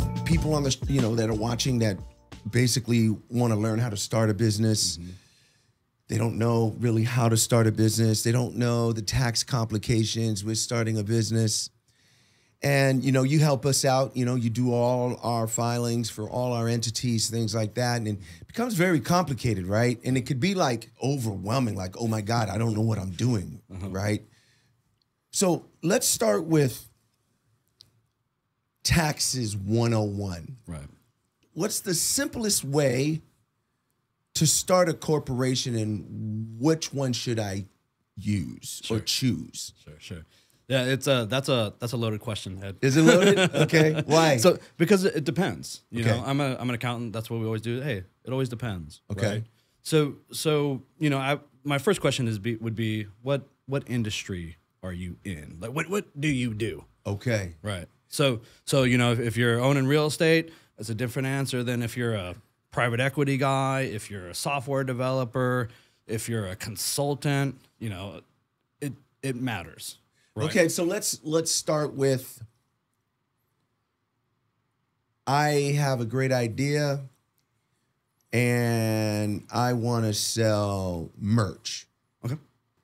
have people on the, that are watching that basically want to learn how to start a business. Mm-hmm. They don't know really how to start a business. They don't know the tax complications with starting a business. And, you help us out. You do all our filings for all our entities, things like that. And it becomes very complicated, right? And it could be like overwhelming, like, oh my God, I don't know what I'm doing, right? So let's start with taxes 101. Right. What's the simplest way to start a corporation, and which one should I use or choose? Sure. Yeah, it's that's a loaded question, Ed. Is it loaded? Okay, why? So because it depends. You know, I'm an accountant. That's what we always do. Hey, it always depends. Okay. Right? So my first question would be what industry are you in? Like what do you do? Okay. Right. So if you're owning real estate, that's a different answer than if you're a private equity guy, if you're a software developer, if you're a consultant. It matters. Right. Okay, so let's start with, I have a great idea and I want to sell merch.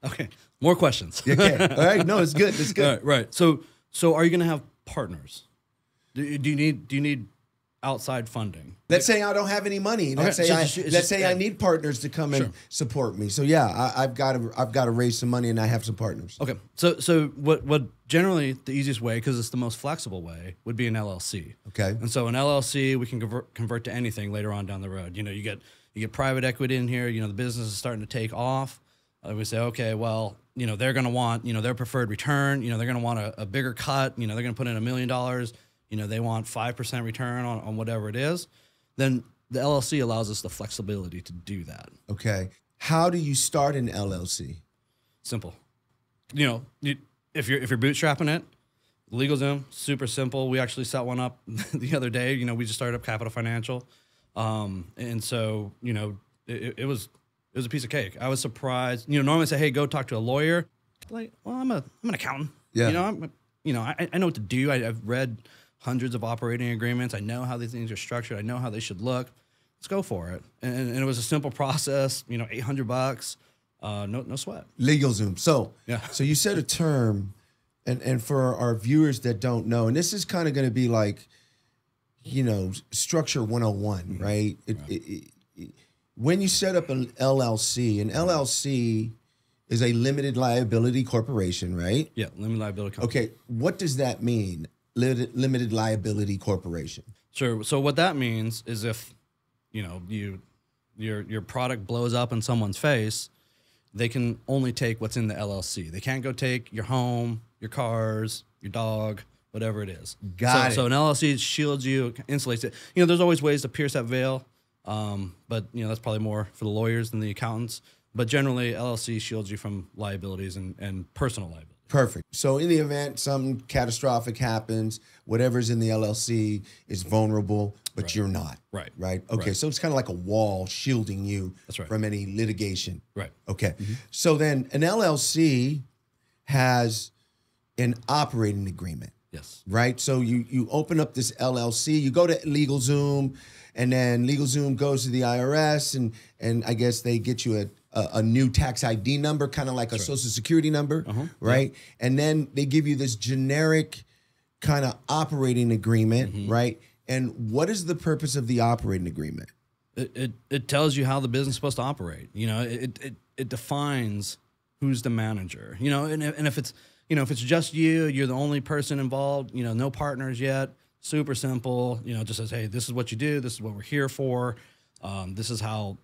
Okay. More questions. Okay. All right. No, it's good. It's good. All right. So are you going to have partners? Do you need outside funding? Let's say I don't have any money. Let's say I need partners to come and support me. So yeah, I've got to raise some money, and I have some partners. Okay. So what generally the easiest way, because it's the most flexible way, would be an LLC. Okay. And so an LLC we can convert to anything later on down the road. You get private equity in here. The business is starting to take off. We say, okay, well, they're going to want their preferred return. They're going to want a bigger cut. They're going to put in $1 million. They want 5% return on whatever it is, then the LLC allows us the flexibility to do that. Okay. How do you start an LLC? Simple. If you're bootstrapping it, LegalZoom, super simple. We actually set one up the other day. We just started up Capital Financial. And so, it was a piece of cake. I was surprised. Normally I say, hey, go talk to a lawyer. Like, well, I'm an accountant. Yeah. I know what to do. I've read hundreds of operating agreements. I know how these things are structured. I know how they should look. Let's go for it. And it was a simple process, $800, no sweat. LegalZoom. So, yeah. So you said a term, and for our viewers that don't know, and this is kind of going to be like, structure 101, mm-hmm. right? When you set up an LLC is a limited liability corporation, right? Yeah, limited liability company. Okay, what does that mean? Limited liability corporation. Sure. So what that means is if, your product blows up in someone's face, they can only take what's in the LLC. They can't go take your home, your cars, your dog, whatever it is. Got it. So an LLC shields you, insulates it. There's always ways to pierce that veil, but that's probably more for the lawyers than the accountants. But generally, LLC shields you from liabilities and personal liabilities. Perfect. So in the event something catastrophic happens, whatever's in the LLC is vulnerable, but you're not. Right. Right? Okay, so it's kind of like a wall shielding you from any litigation. Right. Okay. Mm-hmm. So then an LLC has an operating agreement. Yes. Right? So you open up this LLC, you go to LegalZoom, and then LegalZoom goes to the IRS, and I guess they get you a new tax ID number, kind of like a social security number, right? Yeah. And then they give you this generic kind of operating agreement, right? And what is the purpose of the operating agreement? It tells you how the business is supposed to operate. It defines who's the manager. And if it's if it's just you're the only person involved. No partners yet. Super simple. Just says, hey, this is what you do. This is what we're here for. This is how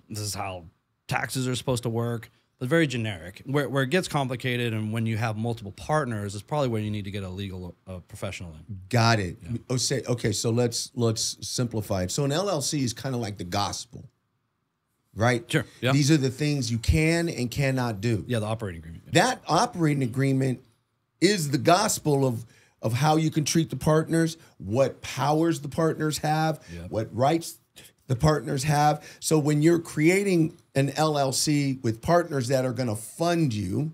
taxes are supposed to work, but very generic. Where it gets complicated and when you have multiple partners is probably where you need to get a legal professional in. Got it. Yeah. Okay, so let's simplify it. So an LLC is kind of like the gospel, right? Sure. Yeah. These are the things you can and cannot do. Yeah, the operating agreement. Yeah. That operating agreement is the gospel of how you can treat the partners, what powers the partners have, what rights the partners have. So when you're creating an LLC with partners that are going to fund you,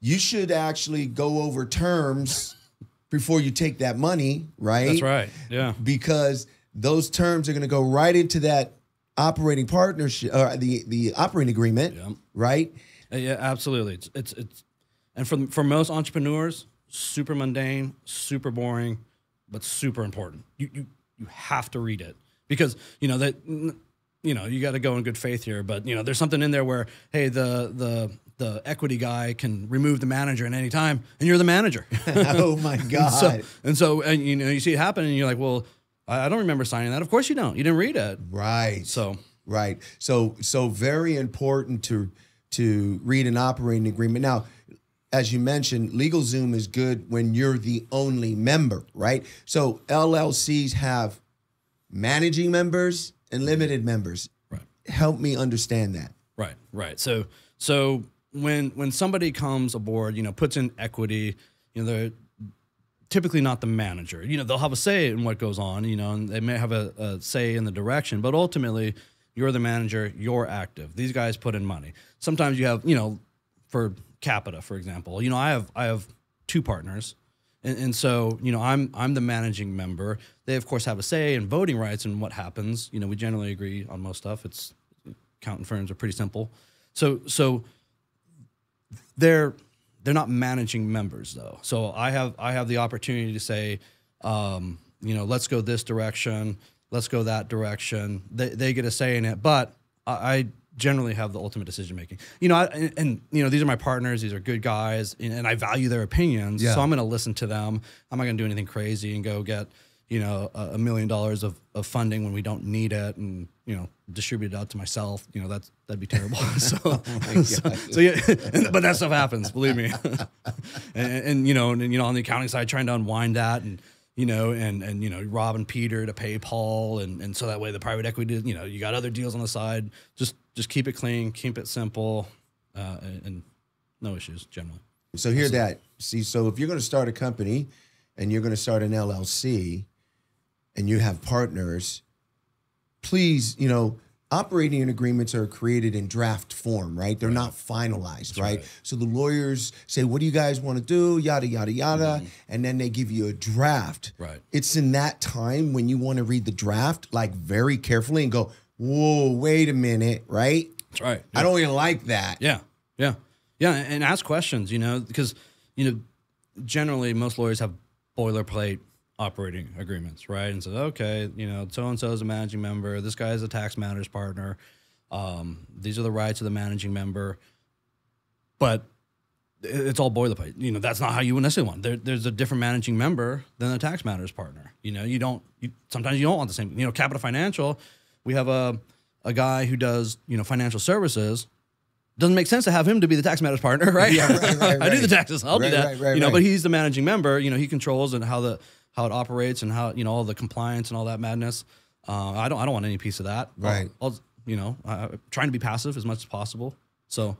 you should actually go over terms before you take that money, right? That's right, yeah. Because those terms are going to go right into that operating partnership, or the operating agreement, yeah. Right? Yeah, absolutely. It's and for most entrepreneurs, super mundane, super boring, but super important. You have to read it because you know that you got to go in good faith here. But there's something in there where hey, the equity guy can remove the manager at any time, and you're the manager. Oh my God! And you see it happen, and you're like, well, I don't remember signing that. Of course you don't. You didn't read it. Right. So very important to read an operating agreement. Now, as you mentioned, LegalZoom is good when you're the only member, right? So LLCs have managing members and limited members. Right. Help me understand that. Right, right. So when somebody comes aboard, puts in equity, they're typically not the manager. They'll have a say in what goes on, and they may have a say in the direction, but ultimately you're the manager, you're active. These guys put in money. Sometimes you have, for CAPATA, for example, I have two partners, and so I'm the managing member. They of course have a say in voting rights and what happens. We generally agree on most stuff. It's accounting firms are pretty simple. So they're not managing members though. So I have the opportunity to say, let's go this direction, let's go that direction. They get a say in it, but I generally have the ultimate decision making. These are my partners, these are good guys, and I value their opinions, yeah. So I'm going to listen to them. I'm not going to do anything crazy and go get, $1 million of funding when we don't need it and, distribute it out to myself. That'd be terrible. So yeah, but that stuff happens, believe me. and on the accounting side, trying to unwind that and robbing Peter to pay Paul, and so that way the private equity, you got other deals on the side. Just keep it clean, keep it simple, and no issues generally. So hear that. See, so if you're going to start a company and you're going to start an LLC and you have partners, please, operating agreements are created in draft form, right? They're not finalized, right? So the lawyers say, what do you guys want to do? Yada, yada, yada. And then they give you a draft. Right. It's in that time when you want to read the draft, very carefully and go, whoa, wait a minute, right? That's right. Yeah. I don't even like that. Yeah, yeah. Yeah, and ask questions, because, generally most lawyers have boilerplate operating agreements, right? And so, okay, so-and-so is a managing member. This guy is a tax matters partner. These are the rights of the managing member. But it's all boilerplate. That's not how you would necessarily want. There's a different managing member than a tax matters partner. Sometimes you don't want the same. Capital Financial, we have a guy who does, financial services. Doesn't make sense to have him to be the tax matters partner, right? Yeah, right. I do the taxes. I'll do that. Right. But he's the managing member. He controls and how it operates and how all the compliance and all that madness. I don't want any piece of that. Right. I'm trying to be passive as much as possible. So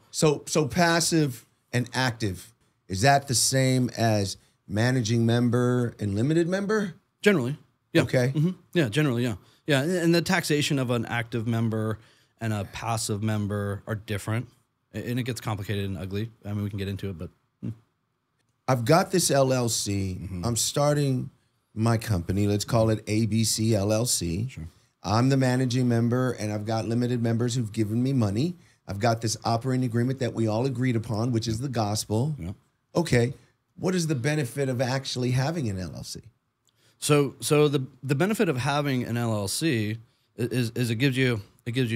passive and active, is that the same as managing member and limited member? Generally, yeah. Okay. Mm-hmm. Yeah, generally, yeah, yeah. And the taxation of an active member and a passive member are different, and it gets complicated and ugly. I mean, we can get into it, but I've got this LLC. Mm-hmm. I'm starting my company. Let's call it ABC LLC. Sure. I'm the managing member, and I've got limited members who've given me money. I've got this operating agreement that we all agreed upon, which is the gospel. Yeah. Okay, what is the benefit of actually having an LLC? So the benefit of having an LLC is it gives you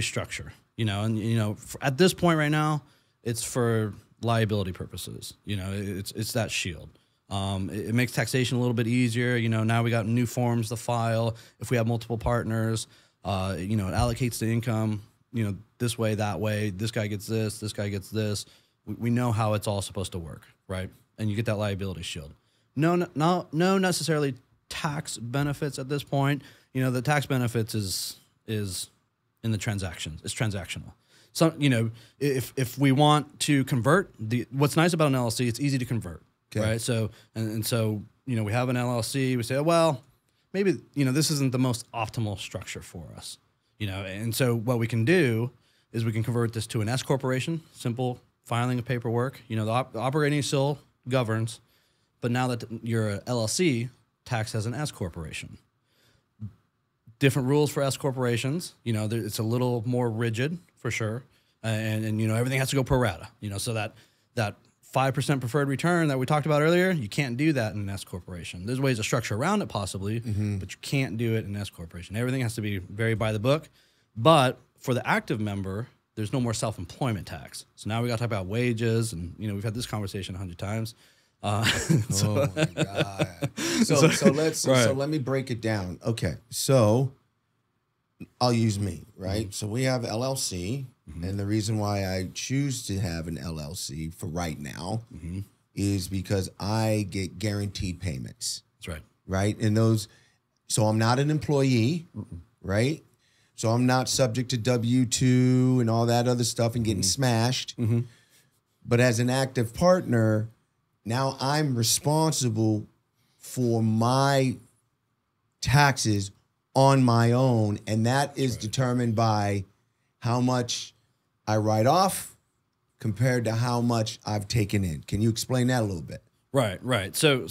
structure. At this point right now, it's for liability purposes. It's that shield. It makes taxation a little bit easier. Now we got new forms to file. If we have multiple partners, it allocates the income, this way, that way. This guy gets this. This guy gets this. We know how it's all supposed to work, right? And you get that liability shield. No necessarily tax benefits at this point. The tax benefits is in the transactions. It's transactional. So if we want to convert what's nice about an LLC, it's easy to convert. Okay. Right. So we have an LLC. We say, oh, well, maybe this isn't the most optimal structure for us. And so what we can do is we can convert this to an S corporation. Simple filing of paperwork. The operating still governs, But now that you're an LLC, taxed as an S corporation. Different rules for S corporations. You know, it's a little more rigid for sure, and you know, everything has to go pro rata. You know, so that 5% preferred return that we talked about earlier, you can't do that in an S corporation. There's ways to structure around it possibly, but you can't do it in an S corporation. Everything has to be very by the book. But for the active member, there's no more self-employment tax. So now we got to talk about wages, and you know, we've had this conversation 100 times. So. Oh my God. So let me break it down. Okay, so I'll use me, right? So we have LLC, and the reason why I choose to have an LLC for right now is because I get guaranteed payments. That's right. Right, and those. So I'm not an employee, right? So I'm not subject to W-2 and all that other stuff and getting smashed. But as an active partner, now I'm responsible for my taxes on my own, and that is determined by how much I write off compared to how much I've taken in. Can you explain that a little bit? Right, right. So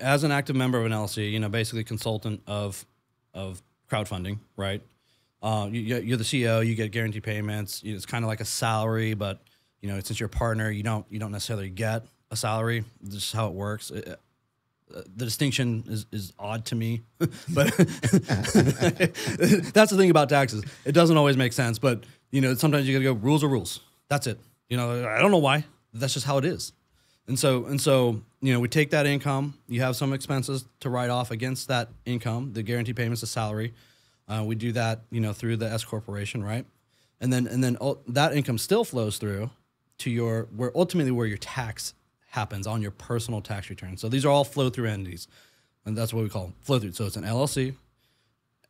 as an active member of an LLC, you know, basically consultant of crowdfunding, right? You're the CEO. You get guaranteed payments. It's kind of like a salary, but you know, since you're a partner, you don't necessarily get a salary. This is how it works. The distinction is odd to me, but that's the thing about taxes. It doesn't always make sense, but you know, sometimes you gotta go, rules are rules. That's it. You know, I don't know why. That's just how it is. And so, you know, we take that income. You have some expenses to write off against that income, the guaranteed payments, the salary. We do that, you know, through the S corporation, right? And then that income still flows through to your ultimately where your tax happens on your personal tax return. So these are all flow-through entities, and that's what we call flow-through. So it's an LLC.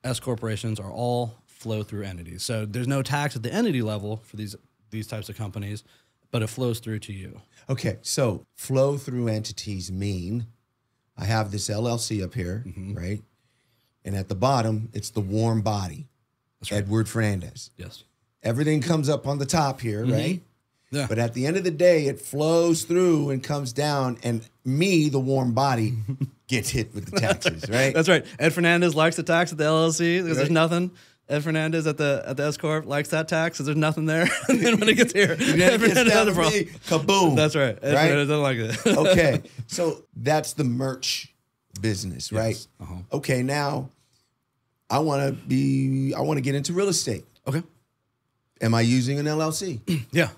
S corporations are all flow-through entities. So there's no tax at the entity level for these types of companies, but it flows through to you. Okay, so flow-through entities mean I have this LLC up here, right? And at the bottom, it's the warm body, that's right. Edward Fernandez. Yes. Everything comes up on the top here, right? Yeah. But at the end of the day, it flows through and comes down, and me, the warm body, gets hit with the taxes, right? That's right. Ed Fernandez likes the tax at the LLC because there's nothing. Ed Fernandez at the S corp likes that tax because there's nothing there. And then when it gets here, Ed Fernandez has a problem. Kaboom! That's right. Ed Fernandez doesn't like it. Okay, so that's the merch business, right? Yes. Okay, now I want to get into real estate. Okay, am I using an LLC? Yeah.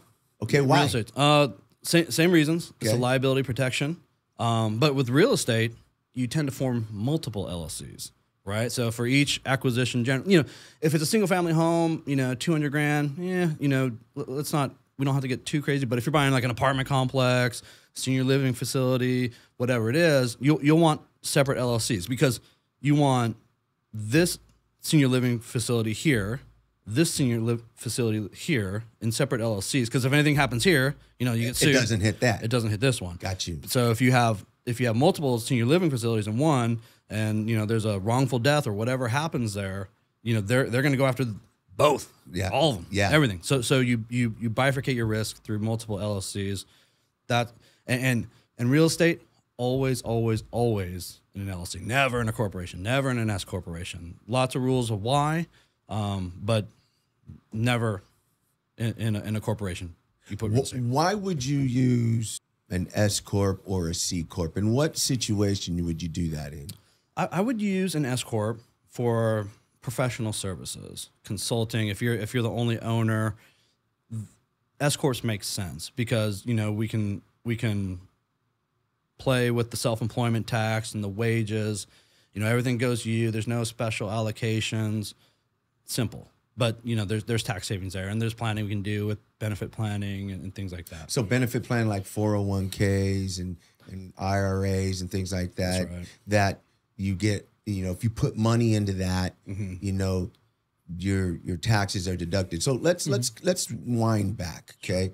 Okay, why? Real estate. Same reasons. Okay. It's a liability protection. But with real estate, you tend to form multiple LLCs, right? So for each acquisition, you know, if it's a single family home, you know, 200 grand, yeah, you know, let's not, we don't have to get too crazy. But if you're buying like an apartment complex, senior living facility, whatever it is, you'll want separate LLCs because you want this senior living facility here, this senior live facility here in separate LLCs, because if anything happens here, you know, you get sued. It doesn't hit that. It doesn't hit this one. Got you. So if you have multiple senior living facilities in one, and you know there's a wrongful death or whatever happens there, you know they're going to go after both. Yeah. All of them. Yeah. Everything. So you bifurcate your risk through multiple LLCs. That and real estate always in an LLC, never in a corporation, never in an S corporation. Lots of rules of why. But never in a corporation. You put real estate. Why would you use an S corp or a C corp? In what situation would you do that in? I would use an S corp for professional services, consulting. If you're the only owner, S corps makes sense because you know we can play with the self-employment tax and the wages. You know, everything goes to you. There's no special allocations. Simple, but you know there's tax savings there, and there's planning we can do with benefit planning and things like that. So benefit planning like 401ks and IRAs and things like that. That's right. That you get, you know, if you put money into that, you know, your taxes are deducted. So let's wind back, okay?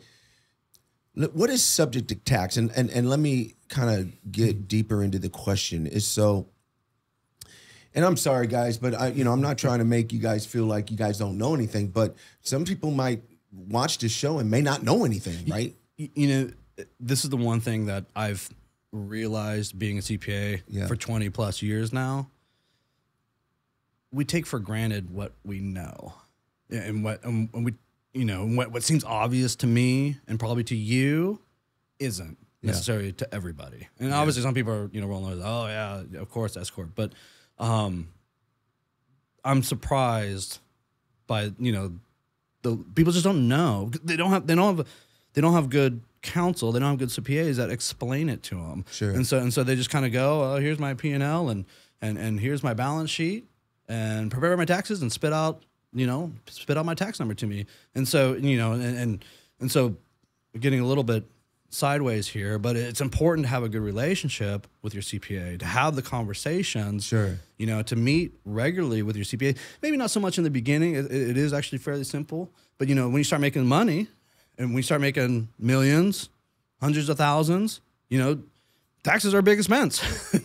What is subject to tax? And let me kind of get deeper into the question. And I'm sorry, guys, but I'm not trying to make you guys feel like you guys don't know anything, but some people might watch this show and may not know anything, right? You know, this is the one thing that I've realized being a CPA for 20 plus years now, we take for granted what we know and what seems obvious to me and probably to you isn't necessary to everybody. And obviously some people are, rolling their eyes, oh yeah, of course S corp. But I'm surprised by, the people just don't know. They don't have good counsel. They don't have good CPAs that explain it to them. Sure. And so they just kind of go, oh, here's my P&L and here's my balance sheet and prepare my taxes and spit out, spit out my tax number to me. And so, and so getting a little bit sideways here, but it's important to have a good relationship with your CPA, to have the conversations, to meet regularly with your CPA. Maybe not so much in the beginning. It is actually fairly simple, but when you start making money and we start making millions, hundreds of thousands, taxes are a big expense.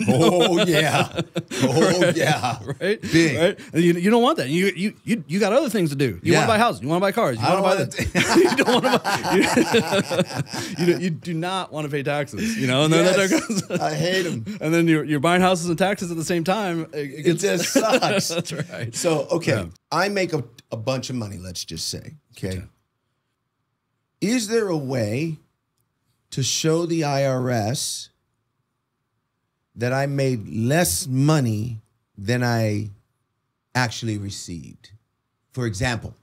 Oh yeah. Oh right. Yeah. Right. Big. Right? You don't want that. You got other things to do. You want to buy houses. You want to buy cars. You want to buy the you don't want to buy you do not want to pay taxes, and then there goes I hate them. And then you're buying houses and taxes at the same time. It just sucks. That's right. So, okay. Yeah. I make a bunch of money, let's just say. Okay. Is there a way to show the IRS that I made less money than I actually received? For example,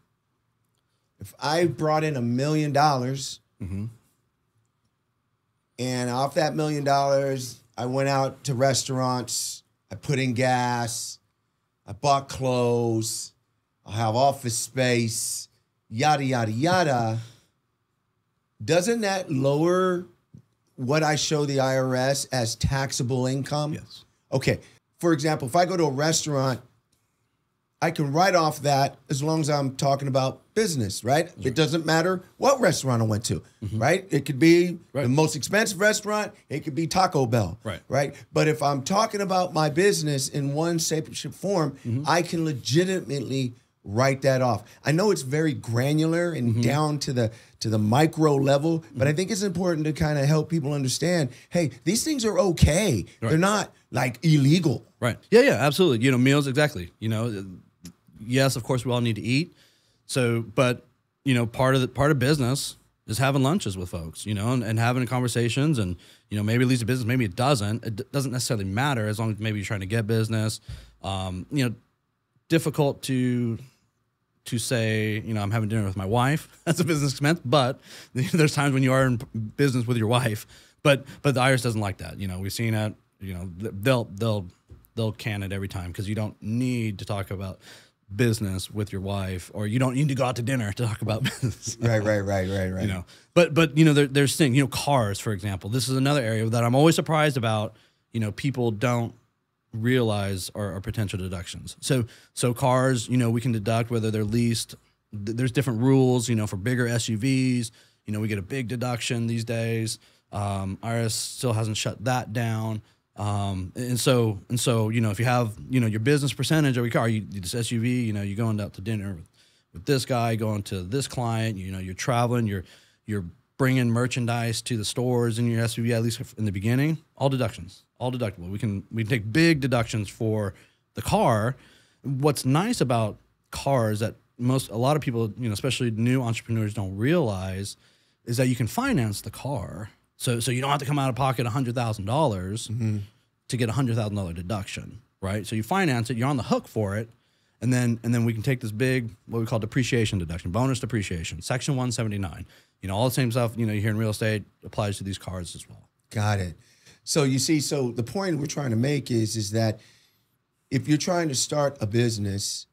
if I brought in $1 million and off that $1 million, I went out to restaurants, I put in gas, I bought clothes, I have office space, yada, yada, yada. Doesn't that lower what I show the IRS as taxable income? Yes. Okay. For example, if I go to a restaurant, I can write off that as long as I'm talking about business, right? Sure. It doesn't matter what restaurant I went to, right? It could be the most expensive restaurant. It could be Taco Bell, right? But if I'm talking about my business in one shape or form, I can legitimately write that off. I know it's very granular and down to the micro level, but I think it's important to kind of help people understand, hey, these things are okay. They're not like illegal. Right. Yeah, yeah, absolutely. Meals, exactly. Yes, of course we all need to eat. So, but part of business is having lunches with folks, and having conversations, and maybe it leads to business, maybe it doesn't. It doesn't necessarily matter as long as maybe you're trying to get business. Difficult to say, I'm having dinner with my wife. That's a business expense, but there's times when you are in business with your wife. But the IRS doesn't like that. We've seen it. They'll can it every time because you don't need to talk about business with your wife, or you don't need to go out to dinner to talk about business. Right. But there's things. Cars, for example. This is another area that I'm always surprised about. People don't realize our potential deductions. So cars, we can deduct whether they're leased. There's different rules, for bigger SUVs, we get a big deduction these days. IRS still hasn't shut that down. And so, if you have, your business percentage of your car, this SUV, you're going out to dinner with this guy, going to this client, you're traveling, you're bringing merchandise to the stores in your SUV, at least in the beginning, all deductions, all deductible. We can take big deductions for the car. What's nice about cars that a lot of people, especially new entrepreneurs, don't realize is that you can finance the car. So you don't have to come out of pocket $100,000 to get $100,000 deduction, right? So you finance it, you're on the hook for it, and then we can take this big, what we call depreciation deduction, bonus depreciation, Section 179. All the same stuff, you hear in real estate applies to these cars as well. Got it. So you see, so the point we're trying to make is that if you're trying to start a business,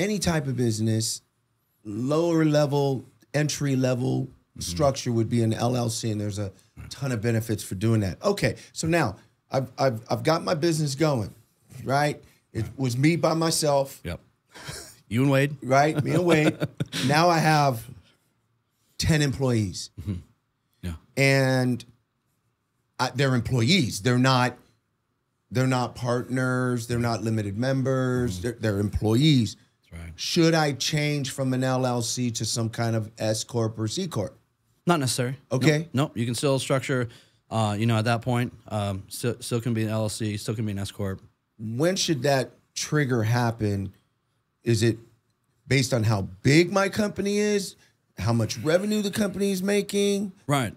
any type of business, lower level, entry level structure would be an LLC, and there's a ton of benefits for doing that. Okay, so now I've got my business going, right? It was me by myself. Yep. You and Wade. Right, me and Wade. Now I have 10 employees. Yeah. And they're employees. They're not partners. They're not limited members. They're employees. That's right. Should I change from an LLC to some kind of S corp or C corp? Not necessary. Okay. Nope. You can still structure you know, at that point, still can be an LLC, still can be an S corp. When should that trigger happen? Is it based on how big my company is, how much revenue the company is making? Right.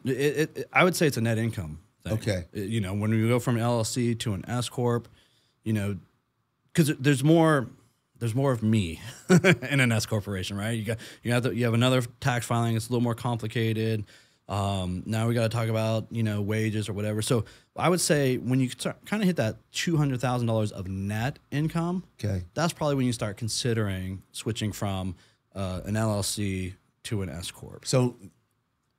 I would say it's a net income thing. Okay. You know, when we go from an LLC to an S corp, you know, because there's more of me in an S corporation, right? You have another tax filing. It's a little more complicated. Now we got to talk about, you know, wages or whatever. So I would say when you start, kind of hit that $200,000 of net income, okay, that's probably when you start considering switching from an LLC to an S corp. So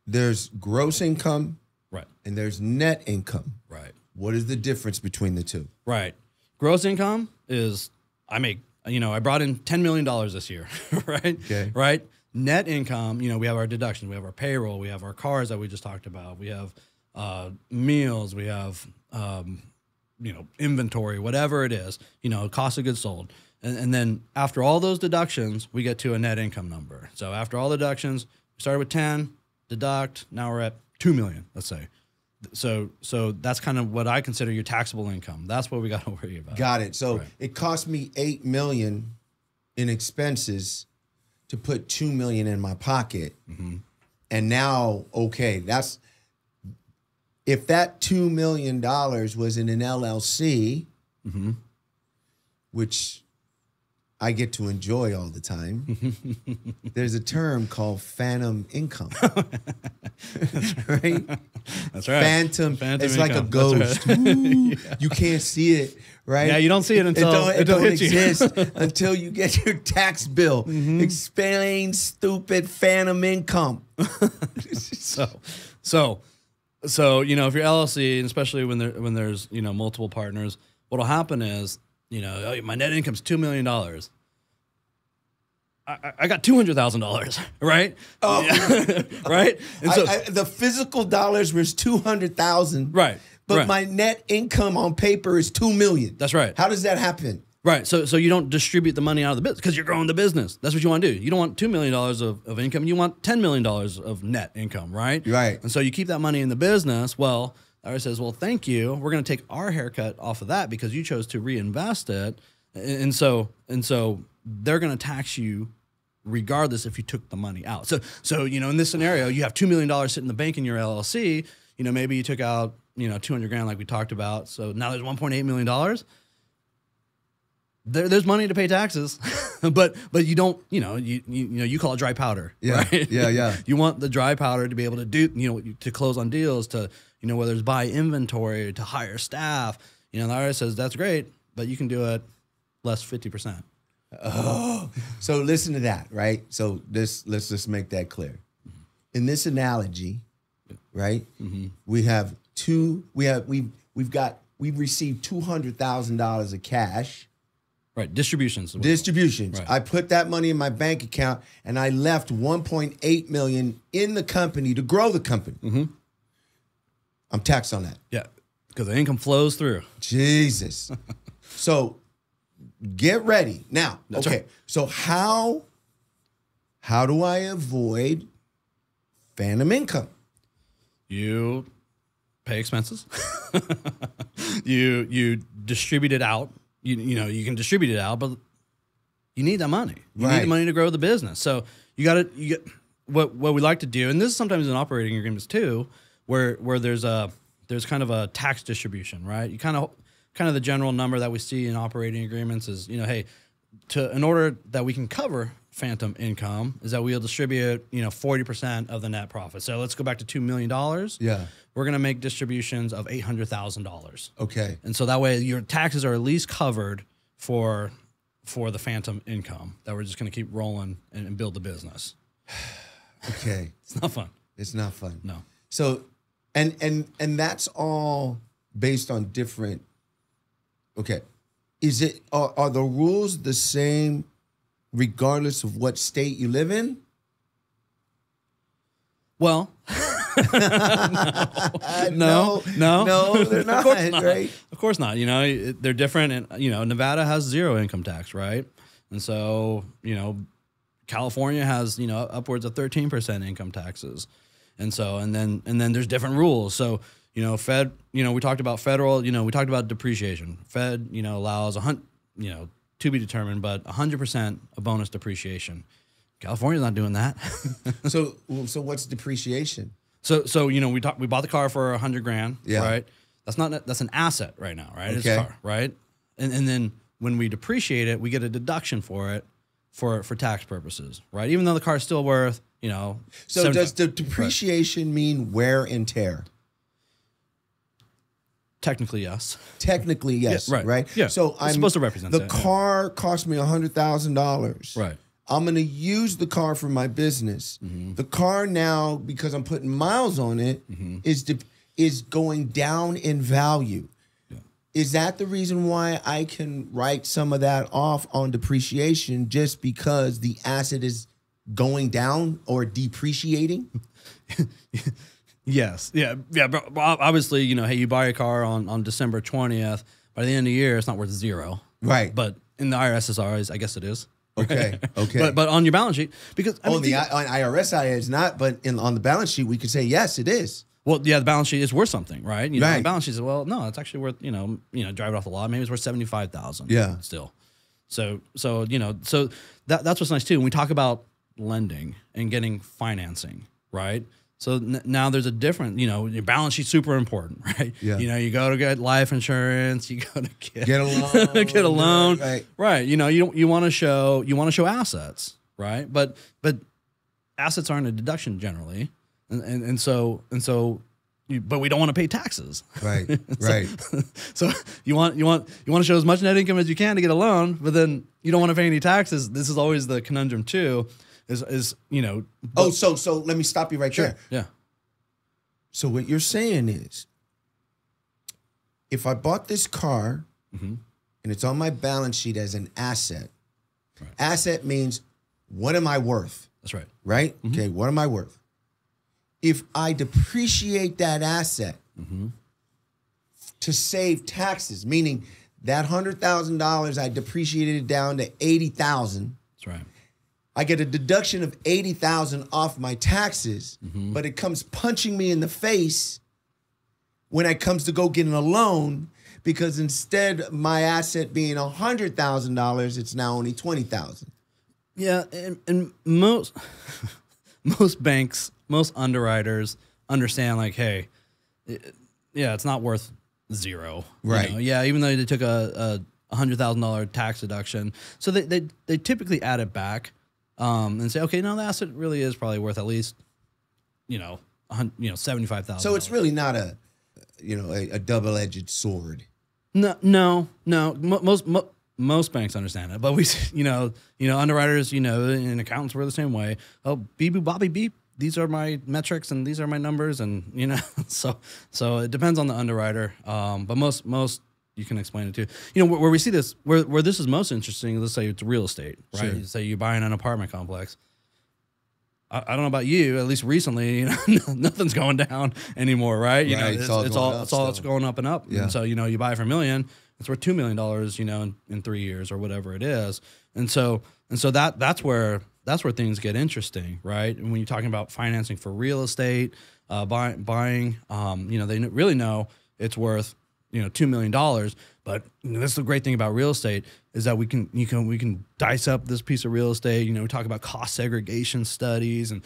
there's gross income, right, and there's net income, right. What is the difference between the two? Right. Gross income is I make, you know, I brought in $10 million this year, right? Okay. Right. Net income, you know, we have our deductions, we have our payroll, we have our cars that we just talked about, we have meals, we have, you know, inventory, whatever it is, you know, cost of goods sold. And then after all those deductions, we get to a net income number. So after all deductions, we started with 10, deduct, now we're at 2 million, let's say. So that's kind of what I consider your taxable income. That's what we got to worry about. Got it. So right, it cost me 8 million in expenses to put 2 million in my pocket. Mm-hmm. And now, okay, that's, if that $2 million was in an LLC, mm-hmm, which I get to enjoy all the time, there's a term called phantom income. That's right. That's right. Phantom it's income. Like a ghost. Right. Yeah. You can't see it, right? Yeah, you don't see it until it don't exist until you get your tax bill. Mm-hmm. Explain stupid phantom income. so you know, if you're LLC, and especially when there's you know multiple partners, what'll happen is, you know, my net income's $2 million. I got $200,000, right? Oh, yeah. Right? And so, the physical dollars was $200,000. Right. But right, my net income on paper is $2 million. That's right. How does that happen? Right. So you don't distribute the money out of the business because you're growing the business. That's what you want to do. You don't want $2 million of income. You want $10 million of net income, right? Right. And so you keep that money in the business. Well, IRS says, well, thank you. We're going to take our haircut off of that because you chose to reinvest it. And so they're going to tax you regardless if you took the money out. So you know, in this scenario, you have $2 million sitting in the bank in your LLC. You know, maybe you took out, you know, 200 grand like we talked about. So now there's $1.8 million. There's money to pay taxes, but you don't, you know, you know, you call it dry powder. Yeah, right? Yeah. You want the dry powder to be able to do, you know, to close on deals, to, you know, whether it's buy inventory, to hire staff. You know, the IRS says that's great, but you can do it less 50%. Oh, so listen to that, right? So let's just make that clear. In this analogy, right? Mm-hmm. We've received $200,000 of cash. Right, distributions. Right. I put that money in my bank account, and I left $1.8 million in the company to grow the company. Mm-hmm. I'm taxed on that. Yeah, because the income flows through. Jesus. So get ready. Now, that's okay, right. So how do I avoid phantom income? You pay expenses. You distribute it out. You know, you can distribute it out, but you need that money. You right, need the money to grow the business. So you get what we like to do, and this is sometimes in operating agreements too, where there's kind of a tax distribution, right? You kind of the general number that we see in operating agreements is, you know, hey, in order that we can cover phantom income is that we'll distribute, you know, 40% of the net profit. So let's go back to $2 million. Yeah, we're going to make distributions of $800,000. Okay, and so that way your taxes are at least covered for the phantom income that we're just going to keep rolling and build the business. Okay, it's not fun. It's not fun. No. So, and that's all based on different. Okay, is it are the rules the same regardless of what state you live in? Well, no, they're not, right? Of course not. You know, they're different. And, you know, Nevada has zero income tax, right? And so, you know, California has, you know, upwards of 13% income taxes. And so, and then there's different rules. So, We talked about federal, we talked about depreciation. Fed, allows to be determined, but 100% of bonus depreciation. California's not doing that. so what's depreciation? So we bought the car for $100 grand, yeah, right? That's an asset right now, right? Okay. It's a car, right? And then when we depreciate it, we get a deduction for it for tax purposes, right? Even though the car's still worth, So does the depreciation mean wear and tear? Technically, yes. Technically, yes. Yeah, right. Right. Yeah. So I'm supposed to represent the car cost me $100,000. Right. I'm going to use the car for my business. Mm-hmm. The car now, because I'm putting miles on it, mm-hmm, is going down in value. Yeah. Is that the reason why I can write some of that off on depreciation just because the asset is going down or depreciating? Yes. Yeah. Yeah. But obviously, hey, you buy a car on December 20th. By the end of the year, it's not worth zero. Right. But in the IRS, I guess it is. Okay. Okay. but on your balance sheet, because on IRS side it's not, but on the balance sheet we could say yes, it is. Well, yeah, the balance sheet is worth something, right? Right. The balance sheet is, well, no, it's actually worth drive it off the lot. Maybe it's worth $75,000. Yeah. Still. So that's what's nice too. When we talk about lending and getting financing, right? So now there's a different, your balance sheet's super important, right? Yeah. You go to get life insurance, you go to get a loan, get a loan, right? Right. You want to show assets, right? But assets aren't a deduction generally, and so we don't want to pay taxes, right? Right. So you want to show as much net income as you can to get a loan, but then you don't want to pay any taxes. This is always the conundrum too. Is Oh, so let me stop you right there. Yeah. So what you're saying is, if I bought this car, mm-hmm, and it's on my balance sheet as an asset, right, asset means what am I worth? That's right. Right? Mm-hmm. Okay, what am I worth? If I depreciate that asset, mm-hmm, to save taxes, meaning that $100,000 I depreciated it down to $80,000. That's right. I get a deduction of $80,000 off my taxes, mm-hmm, but it comes punching me in the face when it comes to go getting a loan, because instead my asset being $100,000, it's now only $20,000. Yeah, and most banks, most underwriters understand, like, hey, it's not worth zero, right? Yeah, even though they took a $100,000 tax deduction, so they typically add it back. And say, okay, no, the asset really is probably worth at least, $75,000. So it's really not a double-edged sword. No. Most banks understand it, but we, underwriters, and accountants were the same way. Oh, beep, bobby, beep. These are my metrics and these are my numbers, and so it depends on the underwriter. But most you can explain it too. Where we see this, where this is most interesting, let's say it's real estate, right? Sure. Say you're buying an apartment complex. I don't know about you, at least recently, nothing's going down anymore, right? It's all going up and up. Yeah. And so, you buy it for $1 million, it's worth $2 million, in 3 years or whatever it is. And so that's where things get interesting, right? And when you're talking about financing for real estate, buying, they really know it's worth $2 million, but that's the great thing about real estate, is that we can dice up this piece of real estate. We talk about cost segregation studies, and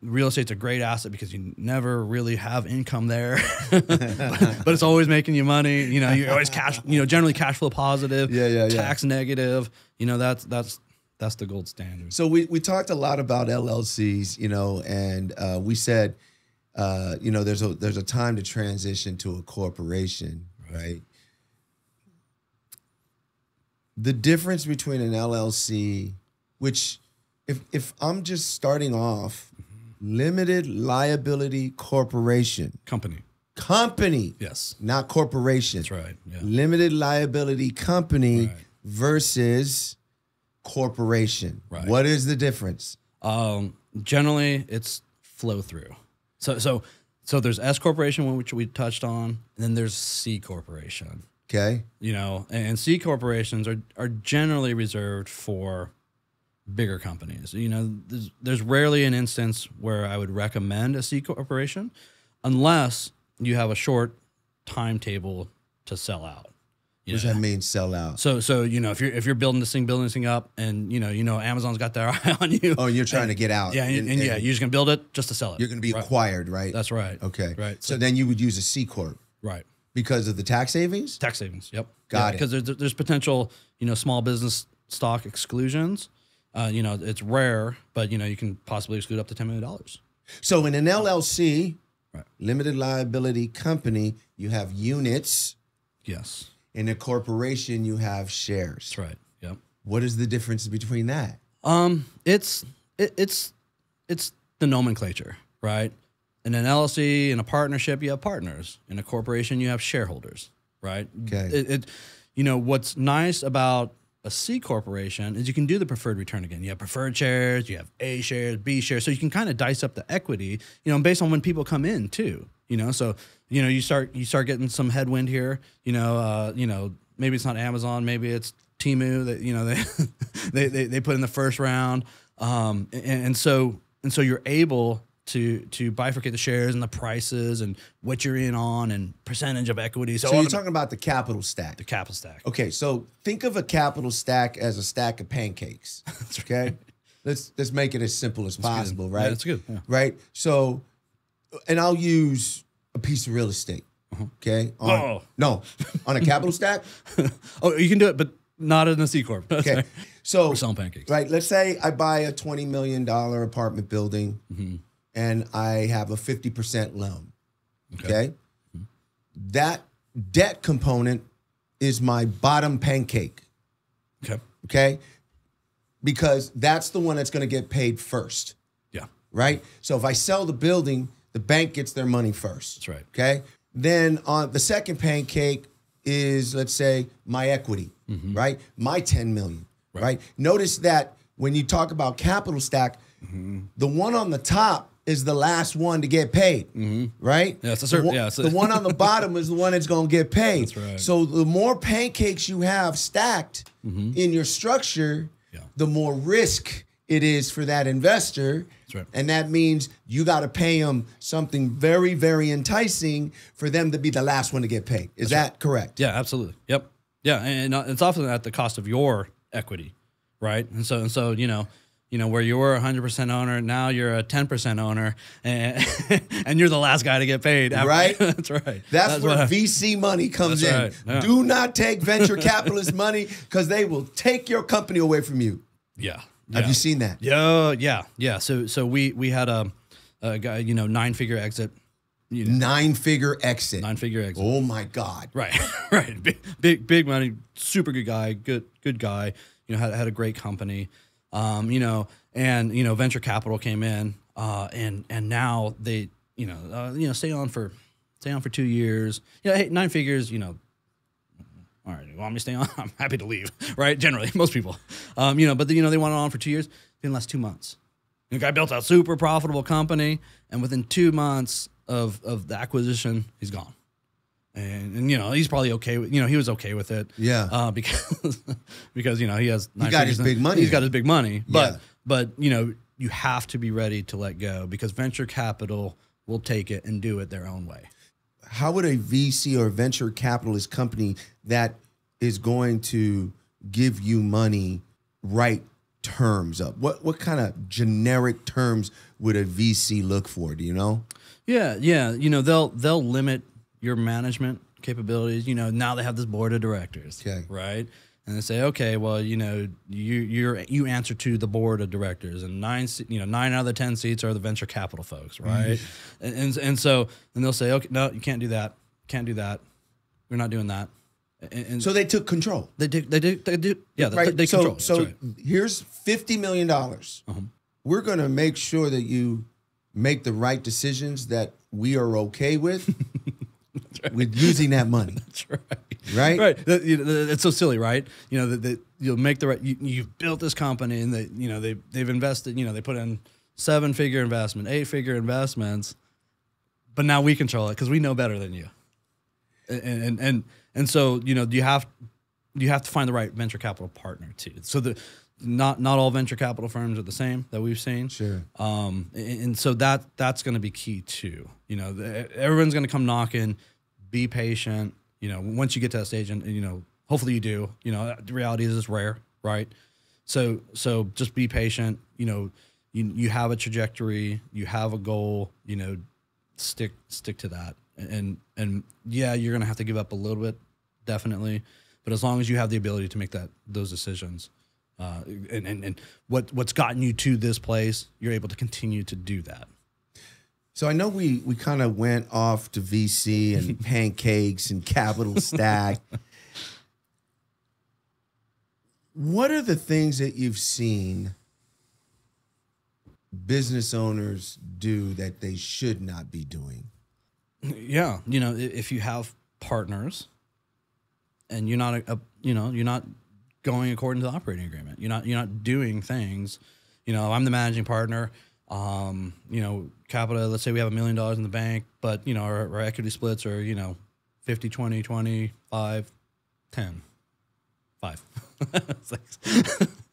real estate's a great asset because you never really have income there, but it's always making you money. You're always generally cash flow positive, tax negative. That's the gold standard. So we talked a lot about LLCs, and we said, there's a time to transition to a corporation, right? The difference between an LLC, which if I'm just starting off, mm-hmm, limited liability corporation. Company. Yes. Not corporation. That's right. Yeah. Limited liability company, right, versus corporation. Right. What is the difference? Generally, it's flow through. So there's S corporation, which we touched on, and then there's C corporation. Okay. And C corporations are generally reserved for bigger companies. There's rarely an instance where I would recommend a C corporation, unless you have a short timetable to sell out. What does that mean, sell out? So you know, if you're building this thing up, and you know Amazon's got their eye on you. Oh, you're trying to get out. Yeah, and you're just gonna build it just to sell it. You're gonna be acquired, right? That's right. Okay. Right. So then you would use a C corp, right? Because of the tax savings. Tax savings. Yep. Got it. Because there's potential, you know, small business stock exclusions. You know, it's rare, but you know, you can possibly exclude up to $10 million. So in an LLC, right, limited liability company, you have units. Yes. In a corporation, you have shares. That's right. Yep. What is the difference between that? It's the nomenclature, right? In an LLC, in a partnership, you have partners. In a corporation, you have shareholders, right? Okay. You know, what's nice about a C corporation is you can do the preferred return again. You have preferred shares, you have A shares, B shares, so you can kind of dice up the equity, you know, based on when people come in too. You know, so you know you start getting some headwind here. You know, maybe it's not Amazon, maybe it's Temu that you know they put in the first round, and so you're able to bifurcate the shares and the prices and what you're in on and percentage of equity. So you're talking about the capital stack. The capital stack. Okay, so think of a capital stack as a stack of pancakes. Okay, right. let's make it as simple as possible, right? Yeah, that's good. Yeah. Right, so. And I'll use a piece of real estate, okay? On a capital stack. Oh, you can do it, but not in a C corp. Okay, so we're selling pancakes, right? Let's say I buy a $20 million apartment building, and I have a 50% loan. Okay, that debt component is my bottom pancake. Okay, because that's the one that's going to get paid first. Yeah, right. So if I sell the building, the bank gets their money first. That's right. Okay. Then on the second pancake is, let's say, my equity, right? My $10 million, right? Notice that when you talk about capital stack, the one on the top is the last one to get paid, right? Yeah, it's a certain, the one on the bottom is the one that's going to get paid. That's right. So the more pancakes you have stacked in your structure, the more risk it is for that investor. That's right. And that means you got to pay them something very, very enticing for them to be the last one to get paid. Is that correct? Yeah, absolutely. Yep. Yeah, and it's often at the cost of your equity, right? And so you know where you were a 100% owner, now you're a 10% owner, and and you're the last guy to get paid. Right? That's right. That's where VC money comes in. Right. Yeah. Do not take venture capitalist money, because they will take your company away from you. Yeah. Yeah. Have you seen that? Yeah, yeah, yeah. So we had a guy, you know, nine-figure exit. You know. Nine-figure exit. Nine-figure exit. Oh my God! Right, right. Big money. Super good guy. Good guy. You know, had a great company. You know, and you know, venture capital came in, and now they, you know, stay on for 2 years. Yeah, hey, 9 figures. You know. All right, you want me to stay on? I'm happy to leave, right? Generally, most people. You know, but you know, they went on for 2 years, didn't last 2 months. The guy built a super profitable company, and within 2 months of the acquisition, he's gone. And you know, he's probably okay with, you know, he was okay with it. Yeah. Because you know, he has nine figures. He got his big money. He's got his big money. But you know, you have to be ready to let go, because venture capital will take it and do it their own way. How would a VC or venture capitalist company that is going to give you money write terms up? What kind of generic terms would a VC look for? Do you know? Yeah, yeah. You know, they'll limit your management capabilities. You know, now they have this board of directors, right? And they say, okay, well, you know, you answer to the board of directors, and nine out of the 10 seats are the venture capital folks, right? And they'll say, okay, no, you can't do that, we're not doing that. And so they took control. They control. So here's $50 million. We're going to make sure that you make the right decisions that we are okay with. With using that money. That's right. Right? Right. It's so silly, right? You know, that you'll make the right, you've built this company, and that, you know, they've invested, you know, they put in 7-figure investment, 8-figure investments, but now we control it because we know better than you. And so, you know, you have to find the right venture capital partner too. So the not all venture capital firms are the same that we've seen. Sure. And so that's going to be key too. You know, everyone's going to come knocking. Be patient. You know, once you get to that stage, and you know, hopefully you do. You know, the reality is it's rare, right? So just be patient. You know, you have a trajectory, you have a goal. You know, stick to that. And yeah, you're going to have to give up a little bit, definitely. But as long as you have the ability to make those decisions. And what's gotten you to this place, you're able to continue to do that. So I know we kind of went off to VC and pancakes and capital stack. What are the things that you've seen business owners do that they should not be doing? Yeah, you know, if you have partners and you're not you're not going according to the operating agreement. You're not doing things. You know, I'm the managing partner. You know, Capita, let's say we have $1 million in the bank, but, you know, our equity splits are, you know, 50, 20, 20, 5, 10, 5.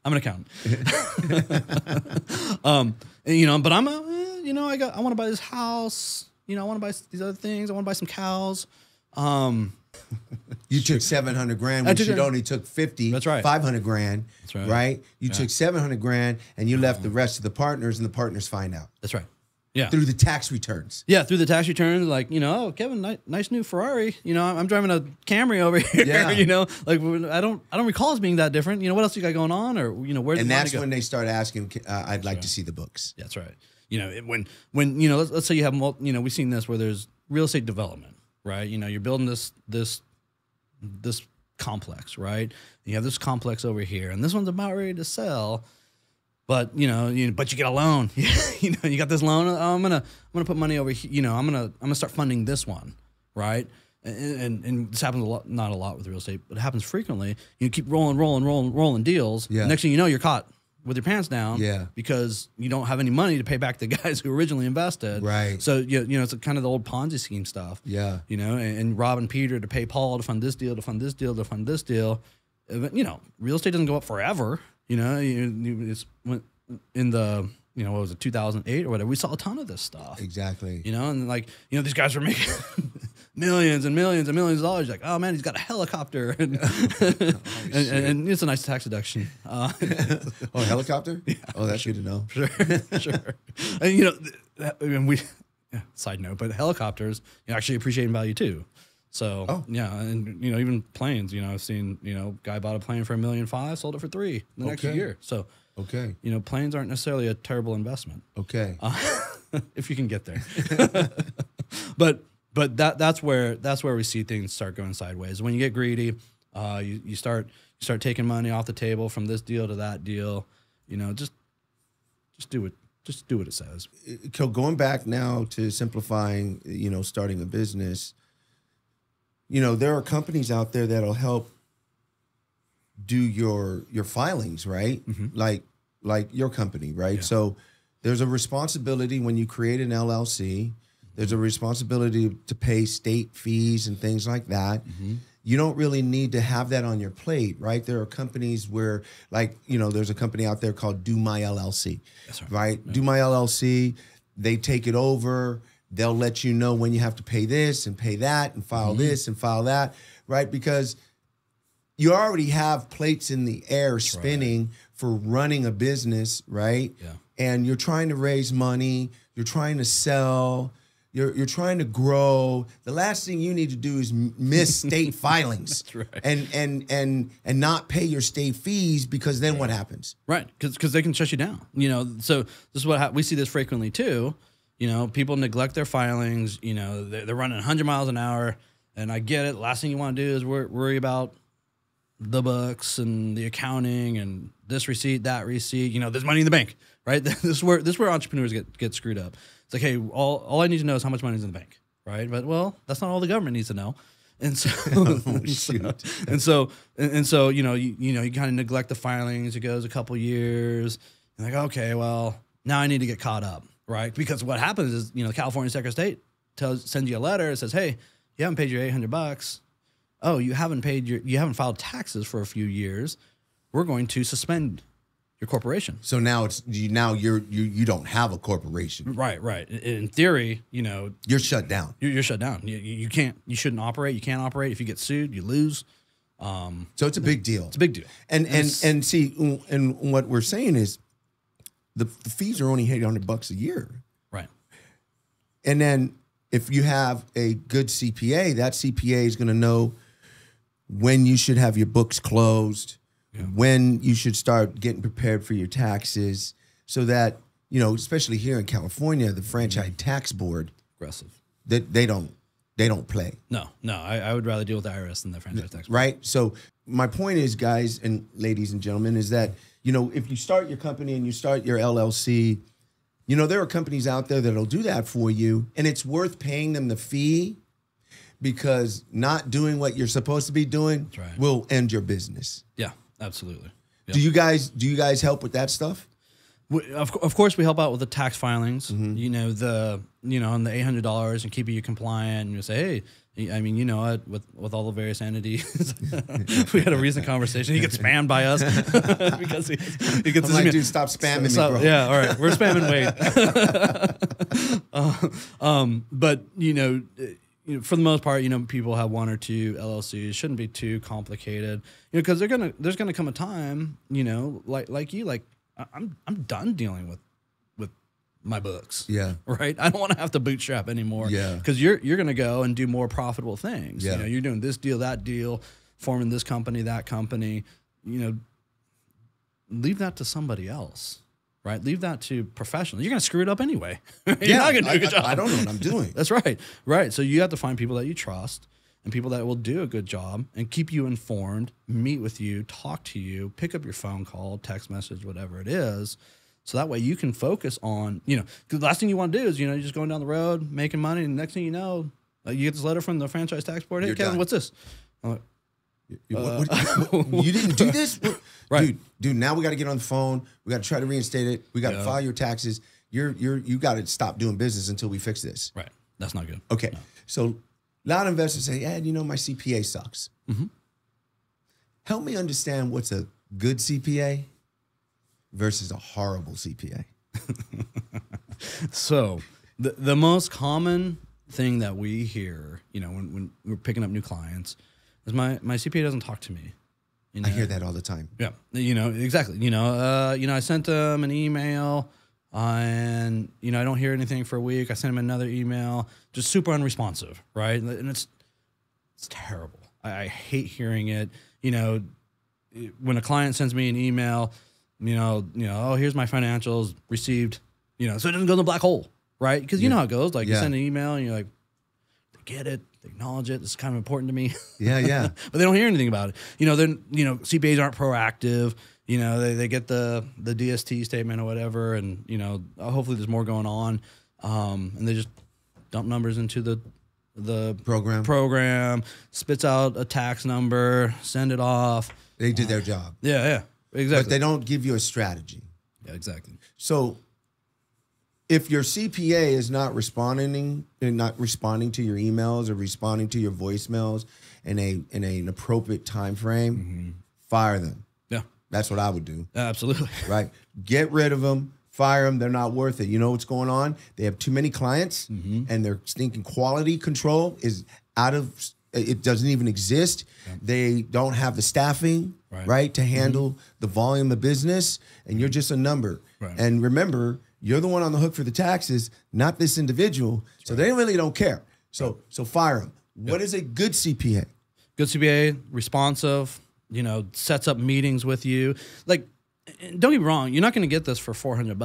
I'm an accountant. And, you know, but I'm a, you know, I want to buy this house. You know, I want to buy these other things. I want to buy some cows. You took 700 grand when you only took 50. That's right. 500 grand. That's right. Right? You took 700 grand and you left the rest of the partners, and the partners find out. That's right. Yeah. Through the tax returns. Yeah, through the tax returns, like, you know, oh, Kevin, nice new Ferrari. You know, I'm driving a Camry over here. Yeah. You know, like I don't recall us being that different. You know, what else you got going on, or you know, where? And that's when they start asking. I'd like to see the books. That's right. You know, when you know, let's say you have we've seen this where there's real estate development. Right, you know, you're building this complex, right? You have this complex over here, and this one's about ready to sell, but you get a loan. You know, you got this loan. Oh, I'm gonna put money over here. You know, I'm gonna start funding this one, right? And this happens a lot, not a lot with real estate, but it happens frequently. You keep rolling deals. Yeah. Next thing you know, you're caught with your pants down, because you don't have any money to pay back the guys who originally invested, right? So you know it's kind of the old Ponzi scheme stuff, You know, and robbing Peter to pay Paul to fund this deal, to fund this deal, to fund this deal. You know, real estate doesn't go up forever. You know, it's in the 2008 or whatever. We saw a ton of this stuff, exactly. You know, and like these guys were making millions and millions and millions of dollars. Like, oh man, he's got a helicopter, and and it's a nice tax deduction. Oh, helicopter! Yeah, oh, that's good to know. Sure. And you know, side note, but helicopters actually appreciate in value too. So and you know, even planes. You know, I've seen guy bought a plane for $1.5 million, sold it for $3 million in the next year. So you know, planes aren't necessarily a terrible investment. Okay, if you can get there, but. But that's where we see things start going sideways. When you get greedy, you start taking money off the table from this deal to that deal. You know, just do what it says. So going back now to simplifying, you know, starting a business. You know, there are companies out there that'll help do your filings, right? Mm-hmm. Like your company, right? Yeah. So there's a responsibility when you create an LLC. There's a responsibility to pay state fees and things like that. Mm-hmm. You don't really need to have that on your plate, right? There are companies where, like, you know, there's a company out there called Do My LLC, right? Yeah. Do My LLC, they take it over. They'll let you know when you have to pay this and pay that and file this and file that, right? Because you already have plates in the air spinning for running a business, right? Yeah. And you're trying to raise money. You're trying to sell. You're trying to grow. The last thing you need to do is miss state filings. That's right. And not pay your state fees, because then what happens? Right, because they can shut you down. You know, so this is what we see this frequently too. You know, people neglect their filings. You know, they're running 100 miles an hour, and I get it. Last thing you want to do is worry about the books and the accounting and this receipt, that receipt. You know, there's money in the bank, right? This is where entrepreneurs get screwed up. It's like, hey, all I need to know is how much money's in the bank, right? But, well, that's not all the government needs to know. And so, and so you kind of neglect the filings. It goes a couple years. And like, okay, well, now I need to get caught up, right? Because what happens is, you know, the California Secretary of State sends you a letter. It says, hey, you haven't paid your $800. Oh, you haven't filed taxes for a few years. We're going to suspend your corporation. So now it's you don't have a corporation. Right, right. In theory, you know, you're shut down. You're shut down. You shouldn't operate. You can't operate. If you get sued, you lose. So it's a big deal. It's a big deal. And see, and what we're saying is, the fees are only $800 a year. Right. And then if you have a good CPA, that CPA is going to know when you should have your books closed. Yeah. When you should start getting prepared for your taxes, so that, you know, especially here in California, the franchise tax board, aggressive, that they don't play. No, no, I would rather deal with the IRS than the franchise tax board. Right. So my point is, guys and ladies and gentlemen, is that, you know, if you start your company and you start your LLC, you know, there are companies out there that'll do that for you, and it's worth paying them the fee, because not doing what you're supposed to be doing will end your business. Yeah. Absolutely. Yep. Do you guys help with that stuff? Of course, we help out with the tax filings. Mm-hmm. And the $800 and keeping you compliant. And you say, hey, I mean, you know, with all the various entities, we had a recent conversation. He gets spammed by us because he gets. I'm like, dude, stop spamming me, bro. Yeah, all right, we're spamming Wade. But for the most part, people have one or two LLCs. It shouldn't be too complicated, because there's gonna come a time, I'm done dealing with my books. Yeah. Right. I don't want to have to bootstrap anymore. Yeah. Because you're gonna go and do more profitable things. Yeah. You're doing this deal, that deal, forming this company, that company. Leave that to somebody else. Right, leave that to professionals. You're gonna screw it up anyway. You're not gonna do a good job. I don't know what I'm doing. That's right, right. So you have to find people that you trust and people that will do a good job and keep you informed, meet with you, talk to you, pick up your phone call, text message, whatever it is. So that way you can focus on, because the last thing you want to do is, you're just going down the road making money, and the next thing you know, you get this letter from the franchise tax board. Hey, Kevin, what's this? I'm like, what, you didn't do this? Right. Dude, now we got to get on the phone. We got to try to reinstate it. We got to file your taxes. You got to stop doing business until we fix this. Right. That's not good. Okay. No. So a lot of investors say, my CPA sucks. Mm-hmm. Help me understand what's a good CPA versus a horrible CPA. So the most common thing that we hear, when we're picking up new clients, my CPA doesn't talk to me. I hear that all the time. Yeah, exactly. I sent them an email, and I don't hear anything for a week. I sent them another email, just super unresponsive, right? And it's terrible. I hate hearing it. When a client sends me an email, oh, here's my financials received, so it doesn't go in the black hole, right? Because you know how it goes. Like you send an email, and you're like, get it. They acknowledge it. It's kind of important to me. Yeah. But they don't hear anything about it. Then CPAs aren't proactive. They get the DST statement or whatever, and hopefully there's more going on. And they just dump numbers into the program, spits out a tax number, send it off. They did their job. Yeah, exactly. But they don't give you a strategy. Yeah, exactly. So if your CPA is not responding and not responding to your emails or responding to your voicemails in an appropriate time frame, fire them. Yeah, that's what I would do. Absolutely. Right. Get rid of them. Fire them. They're not worth it. You know what's going on? They have too many clients, and their stinking quality control is out of. It doesn't even exist. Yeah. They don't have the staffing right to handle the volume of business, and you're just a number. Right. And remember, you're the one on the hook for the taxes, not this individual. That's so they really don't care. So fire them. Yep. What is a good CPA? Good CPA, responsive, sets up meetings with you. Like, don't get me wrong, you're not going to get this for $400.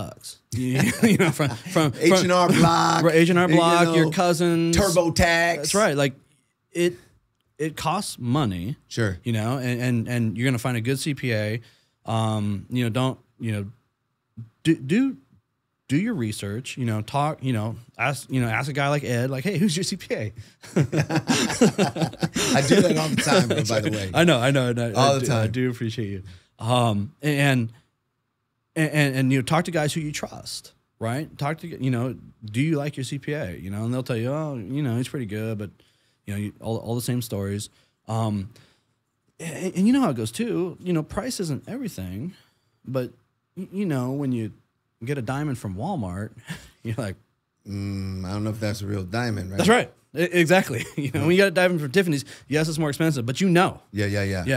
From H&R Block. H&R Block, your cousins. TurboTax. That's right. Like, it costs money. Sure. And you're going to find a good CPA. Do your research, talk, ask a guy like Ed, like, hey, who's your CPA? I do that all the time, bro, by the way. I know. All the time. I do appreciate you. Talk to guys who you trust, right? Talk to, do you like your CPA? And they'll tell you, oh, he's pretty good, but, all the same stories. And you know how it goes too, price isn't everything, but you know, when you get a diamond from Walmart, you're like, I don't know if that's a real diamond, right? That's right. Exactly. You know, when you got a diamond from Tiffany's, yes, it's more expensive, but you know. Yeah,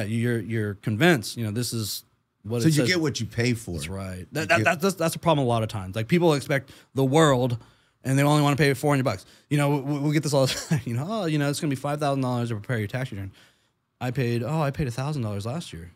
you're convinced, you know, this is what it is. So you get what you pay for. That's right. That's a problem a lot of times. Like, people expect the world, and they only want to pay $400. You know, we'll get this all the time. You know, oh, you know, it's going to be $5,000 to prepare your tax return. I paid $1,000 last year.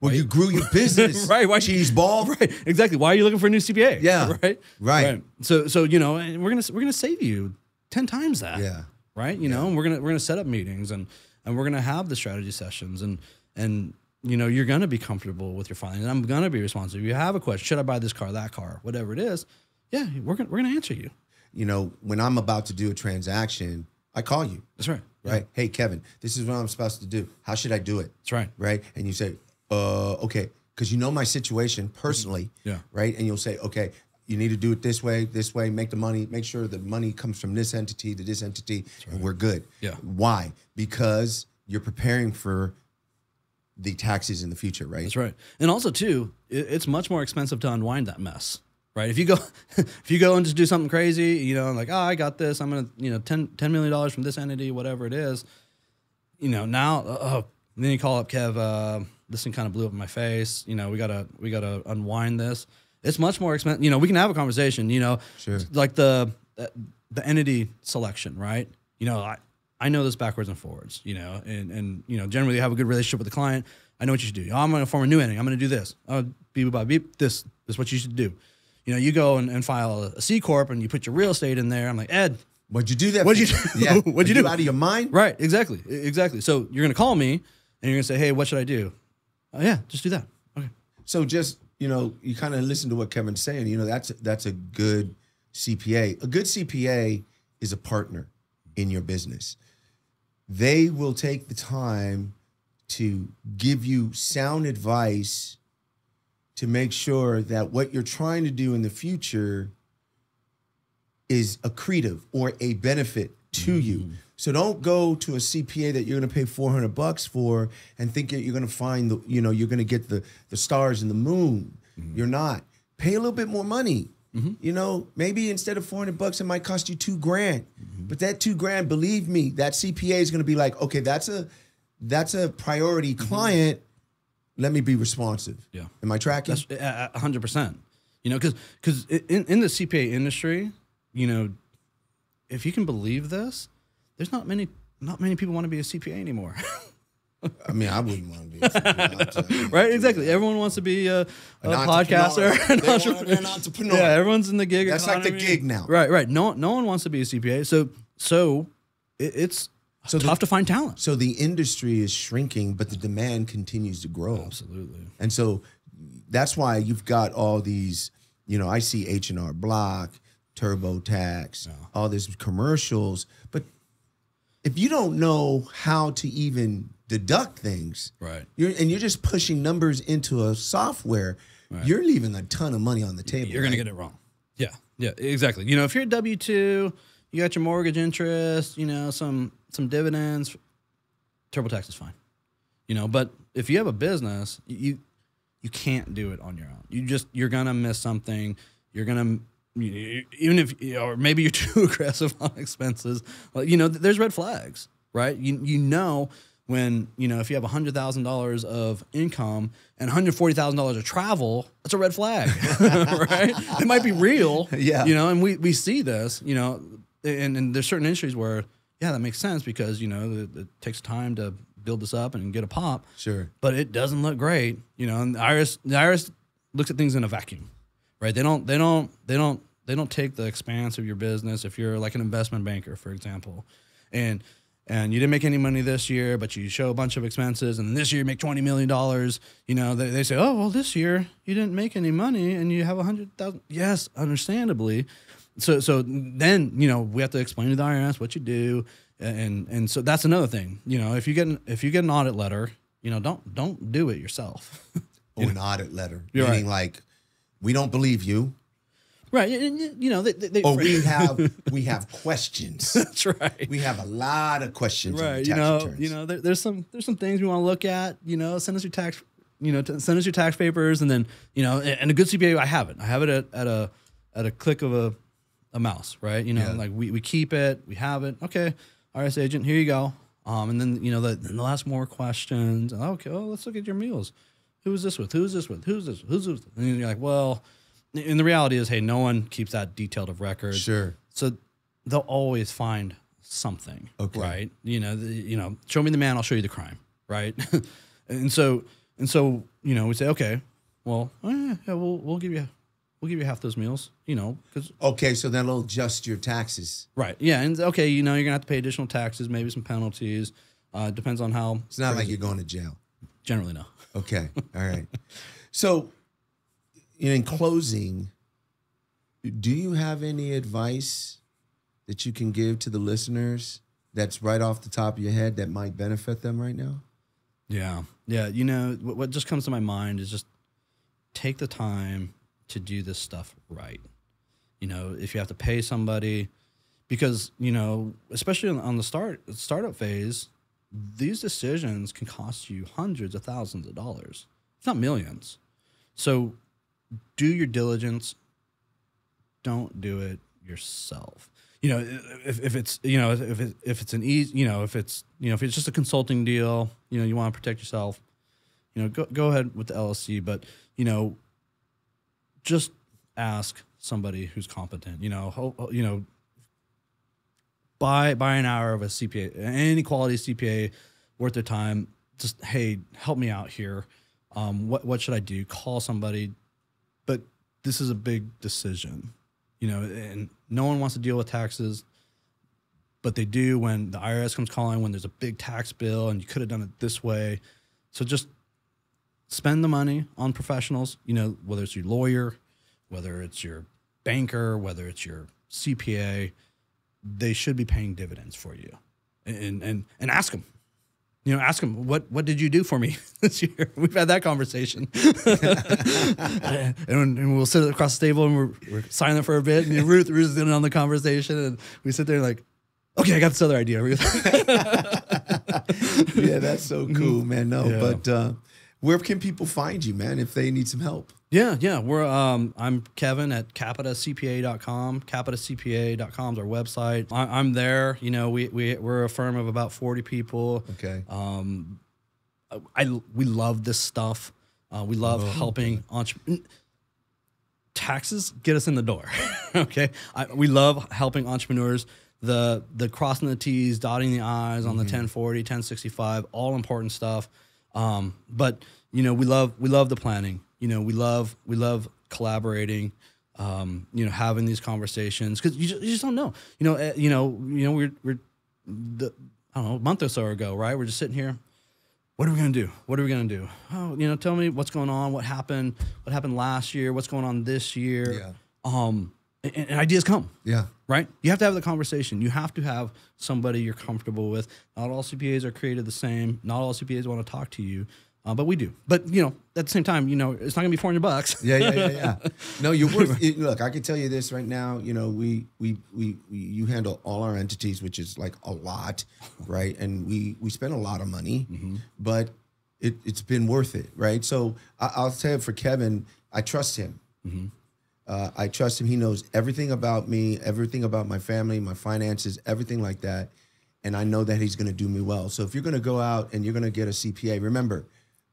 Well, right? You grew your business. Right. Why cheese ball? Right. Exactly. Why are you looking for a new CPA? Yeah. Right. Right. So, you know, and we're going to save you 10 times that. Yeah. Right. You know, and we're going to set up meetings and we're going to have the strategy sessions and, you know, you're going to be comfortable with your filing and I'm going to be responsive. You have a question. Should I buy this car, that car, whatever it is? Yeah. We're going to answer you. You know, when I'm about to do a transaction, I call you. That's right. Right. Yeah. Hey, Kevin, this is what I'm supposed to do. How should I do it? That's right. Right. And you say, okay, because you know my situation personally, right? And you'll say, okay, you need to do it this way, make the money, make sure the money comes from this entity to this entity, and we're good. Yeah. Why? Because you're preparing for the taxes in the future, right? That's right. And also, too, it's much more expensive to unwind that mess, right? If you go, if you go and just do something crazy, you know, like, oh, I got this, I'm gonna, you know, $10 million from this entity, whatever it is, you know, now, then you call up Kev. This thing kind of blew up in my face. You know, we gotta unwind this. It's much more expensive. You know, we can have a conversation. You know, like the entity selection, right? You know, I know this backwards and forwards. You know, and you know, generally you have a good relationship with the client. I know what you should do. Oh, I'm gonna form a new entity. I'm gonna do this. Oh, beep by beep. This is what you should do. You know, you go and file a C corp and you put your real estate in there. I'm like, Ed, what'd you do that? What'd you do? Yeah. What'd you do? Out of your mind? Right. Exactly. Exactly. So you're gonna call me and you're gonna say, hey, what should I do? Oh, yeah, just do that. Okay. So just, you know, you kind of listen to what Kevin's saying. You know, that's a good CPA. A good CPA is a partner in your business. They will take the time to give you sound advice to make sure that what you're trying to do in the future is accretive or a benefit to you. So don't go to a CPA that you're going to pay $400 for and think that you're going to find the, you know, you're going to get the stars and the moon. You're not. Pay a little bit more money. You know, maybe instead of $400, it might cost you $2,000. But that $2,000, believe me, that CPA is going to be like, okay, that's a priority client. Let me be responsive. Yeah. Am I tracking? That's 100%. You know, because in the CPA industry, you know, if you can believe this, there's not many people want to be a CPA anymore. I mean, I wouldn't want to be a CPA. Right? Exactly. Everyone wants to be a podcaster. An entrepreneur. Yeah, everyone's in the gig economy. That's like the gig now. Right, right. No one wants to be a CPA. So it's tough to find talent. So the industry is shrinking, but the demand continues to grow. Absolutely. And so that's why you've got all these, you know, I see H&R Block, TurboTax, all these commercials, but if you don't know how to even deduct things, right? You're just pushing numbers into a software. Right. You're leaving a ton of money on the table. You're gonna get it wrong. Yeah, yeah, exactly. You know, if you're a W-2, you got your mortgage interest, you know, some dividends. TurboTax is fine, you know. But if you have a business, you can't do it on your own. You're gonna miss something. You're gonna. Even if, or maybe you're too aggressive on expenses, you know, there's red flags, right? You know, when, you know, if you have $100,000 of income and $140,000 of travel, that's a red flag, right? It might be real, you know, and we see this, you know, and there's certain industries where, yeah, that makes sense because, you know, it takes time to build this up and get a pop. Sure. But it doesn't look great, you know, and the IRS looks at things in a vacuum. Right, they don't take the expanse of your business. If you're like an investment banker, for example, and you didn't make any money this year, but you show a bunch of expenses, and this year you make $20 million. You know, they say, oh well, this year you didn't make any money, and you have $100,000. Yes, understandably. So then, you know, we have to explain to the IRS what you do, and so that's another thing. You know, if you get an audit letter, you know, don't do it yourself. Or an audit letter, meaning like, we don't believe you, right? You know, we have questions. That's right. We have a lot of questions. Right. You know, there's some things we want to look at. You know, send us your tax, you know, send us your tax papers, and then, you know, and a good CPA, I have it at a click of a mouse, right? You know, like we keep it, we have it. Okay, IRS agent, here you go. And then, you know, they'll ask more questions. Okay, well, let's look at your meals. Who was this with? Who was this with? Who's this? Who's this? And you're like, well, and the reality is, hey, no one keeps that detailed of record. Sure. So they'll always find something, right? You know, show me the man, I'll show you the crime, right? and so you know, we say, okay, well, we'll give you half those meals, you know, because so then they'll adjust your taxes, right? Yeah, and okay, you know, you're gonna have to pay additional taxes, maybe some penalties. Depends on how. It's not like you're going to jail. Generally, no. Okay, all right. So, in closing, do you have any advice that you can give to the listeners that's right off the top of your head that might benefit them right now? Yeah. You know, what just comes to my mind is just take the time to do this stuff right. You know, if you have to pay somebody, because, you know, especially on the startup phase, these decisions can cost you hundreds of thousands of dollars, if not millions. So do your diligence. Don't do it yourself. You know, if it's just a consulting deal, you know, you want to protect yourself, you know, go ahead with the LLC, but, you know, just ask somebody who's competent. You know, buy an hour of a CPA, any quality CPA worth their time. Just, hey, help me out here. What should I do? Call somebody. But this is a big decision. You know, and no one wants to deal with taxes, but they do when the IRS comes calling, when there's a big tax bill and you could have done it this way. So just spend the money on professionals, you know, whether it's your lawyer, whether it's your banker, whether it's your CPA, they should be paying dividends for you. And ask them. You know, ask them, what did you do for me this year? We've had that conversation. and we'll sit across the table and we're silent for a bit. And Ruth's in on the conversation. And we sit there like, okay, I got this other idea, Ruth. Yeah, that's so cool, man. No, yeah. But where can people find you, man, if they need some help? Yeah. I'm Kevin at CapataCPA.com. CapataCPA.com is our website. I'm there. You know, we're a firm of about 40 people. Okay. We love this stuff. We love helping entrepreneurs. Taxes get us in the door. Okay. We love helping entrepreneurs. The crossing the T's, dotting the I's on the 1040, 1065, all important stuff. But you know, we love the planning. You know, we love collaborating, you know, having these conversations, because you just don't know. You know, I don't know, a month or so ago, right? We're just sitting here. What are we gonna do? What are we gonna do? Oh, you know, tell me what's going on. What happened? What happened last year? What's going on this year? Yeah. And ideas come. Yeah. Right. You have to have the conversation. You have to have somebody you're comfortable with. Not all CPAs are created the same. Not all CPAs want to talk to you. But we do. But, you know, at the same time, you know, it's not going to be $400. Yeah. No, you're worth it. Look, I can tell you this right now. You know, you handle all our entities, which is like a lot, right? And we spend a lot of money, but it's been worth it, right? So I'll say it for Kevin, I trust him. I trust him. He knows everything about me, everything about my family, my finances, everything like that. And I know that he's going to do me well. So if you're going to go out and you're going to get a CPA, remember,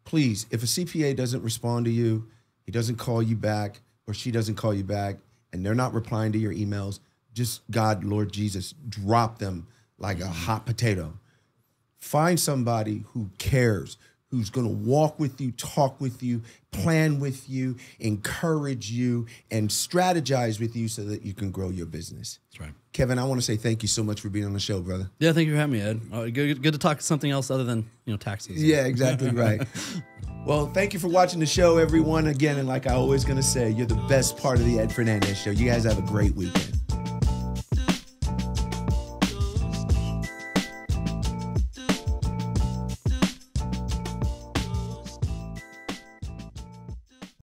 please, if a CPA doesn't respond to you, he doesn't call you back, or she doesn't call you back, and they're not replying to your emails, just God, Lord Jesus, drop them like a hot potato. Find somebody who cares, who's going to walk with you, talk with you, plan with you, encourage you, and strategize with you so that you can grow your business. That's right. Kevin, I want to say thank you so much for being on the show, brother. Yeah, thank you for having me, Ed. Good to talk something else other than, you know, taxes. Yeah, exactly right. Well, thank you for watching the show, everyone. Again, and like I always going to say, you're the best part of the Ed Fernandez Show. You guys have a great weekend.